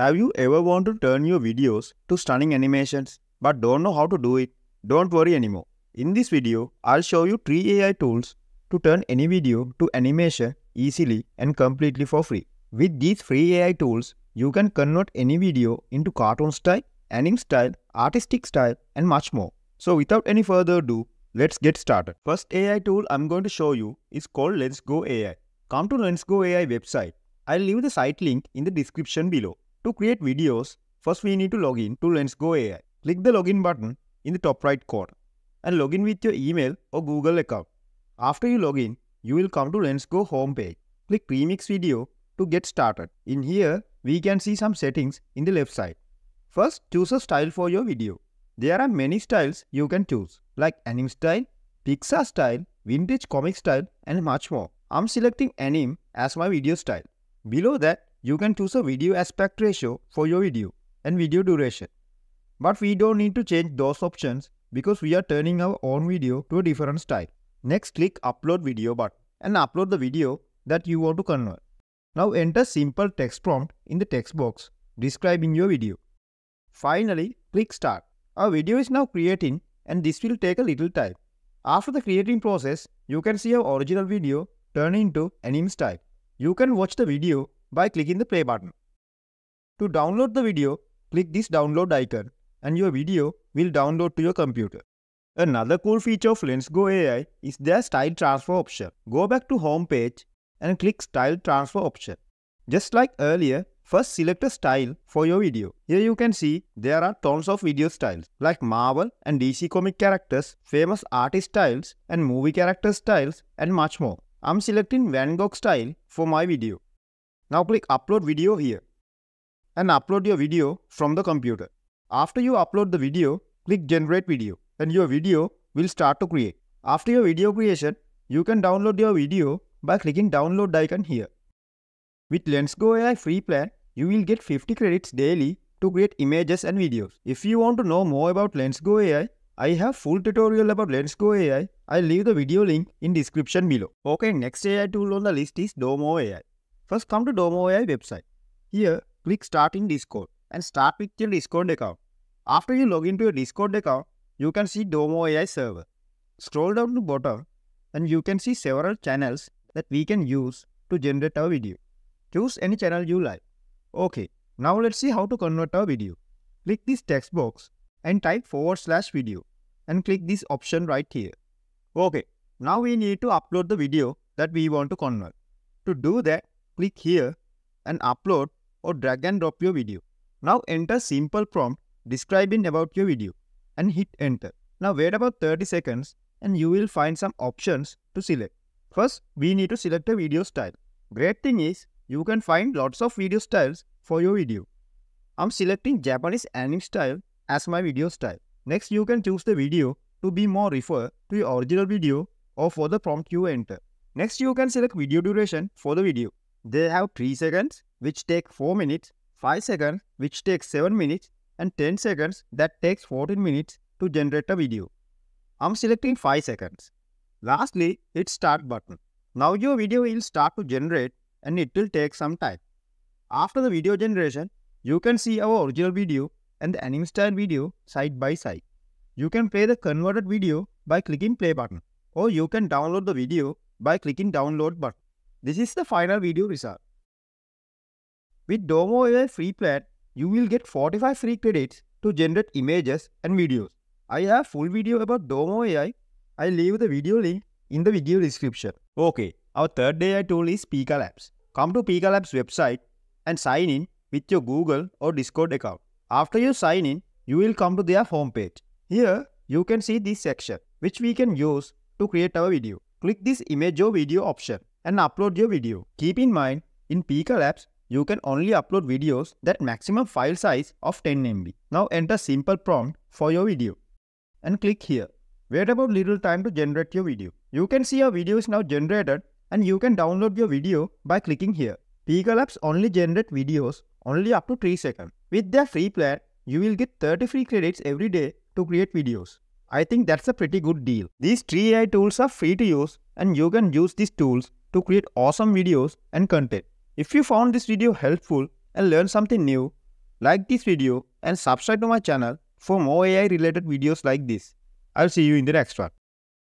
Have you ever wanted to turn your videos to stunning animations but don't know how to do it? Don't worry anymore. In this video, I'll show you 3 AI tools to turn any video to animation easily and completely for free. With these free AI tools, you can convert any video into cartoon style, anime style, artistic style and much more. So without any further ado, let's get started. First AI tool I'm going to show you is called Lensgo AI. Come to Lensgo AI website. I'll leave the site link in the description below. To create videos, first we need to log in to Lensgo AI. Click the login button in the top right corner and log in with your email or Google account. After you log in, you will come to Lensgo homepage. Click Remix Video to get started. In here, we can see some settings in the left side. First, choose a style for your video. There are many styles you can choose, like anime style, Pixar style, vintage comic style and much more. I'm selecting anime as my video style. Below that, you can choose a video aspect ratio for your video and video duration. But we don't need to change those options because we are turning our own video to a different style. Next, click Upload Video button and upload the video that you want to convert. Now enter simple text prompt in the text box describing your video. Finally, click Start. Our video is now creating and this will take a little time. After the creating process, you can see our original video turn into anime style. You can watch the video by clicking the play button. To download the video, click this download icon and your video will download to your computer. Another cool feature of Lensgo AI is their style transfer option. Go back to home page and click style transfer option. Just like earlier, first select a style for your video. Here you can see there are tons of video styles like Marvel and DC comic characters, famous artist styles and movie character styles and much more. I'm selecting Van Gogh style for my video. Now click Upload Video here and upload your video from the computer. After you upload the video, click Generate Video and your video will start to create. After your video creation, you can download your video by clicking download icon here. With Lensgo AI free plan, you will get 50 credits daily to create images and videos. If you want to know more about Lensgo AI, I have full tutorial about Lensgo AI. I'll leave the video link in description below. Okay, next AI tool on the list is Domo AI. First, come to Domo AI website. Here, click Start in Discord and start with your Discord account. After you log into your Discord account, you can see Domo AI server. Scroll down to bottom and you can see several channels that we can use to generate our video. Choose any channel you like. Okay, now let's see how to convert our video. Click this text box and type /video and click this option right here. Okay, now we need to upload the video that we want to convert. To do that, click here and upload or drag and drop your video. Now enter simple prompt describing about your video and hit enter. Now wait about 30 seconds and you will find some options to select. First, we need to select a video style. Great thing is, you can find lots of video styles for your video. I'm selecting Japanese anime style as my video style. Next, you can choose the video to be more refer to your original video or for the prompt you enter. Next, you can select video duration for the video. They have 3 seconds which take 4 minutes, 5 seconds which takes 7 minutes and 10 seconds that takes 14 minutes to generate a video. I'm selecting 5 seconds. Lastly, hit start button. Now your video will start to generate and it will take some time. After the video generation, you can see our original video and the anime style video side by side. You can play the converted video by clicking play button or you can download the video by clicking download button. This is the final video result. With Domo AI free plan, you will get 45 free credits to generate images and videos. I have full video about Domo AI. I'll leave the video link in the video description. Okay, our third AI tool is Pika Labs. Come to Pika Labs website and sign in with your Google or Discord account. After you sign in, you will come to their homepage. Here, you can see this section which we can use to create our video. Click this image or video option and upload your video. Keep in mind, in Pika Labs, you can only upload videos that maximum file size of 10 MB. Now enter simple prompt for your video and click here. Wait about little time to generate your video. You can see your video is now generated and you can download your video by clicking here. Pika Labs only generate videos only up to 3 seconds. With their free plan, you will get 30 free credits every day to create videos. I think that's a pretty good deal. These 3 AI tools are free to use and you can use these tools to create awesome videos and content. If you found this video helpful and learned something new, Like this video and subscribe to my channel for more AI related videos like this. I'll see you in the next one.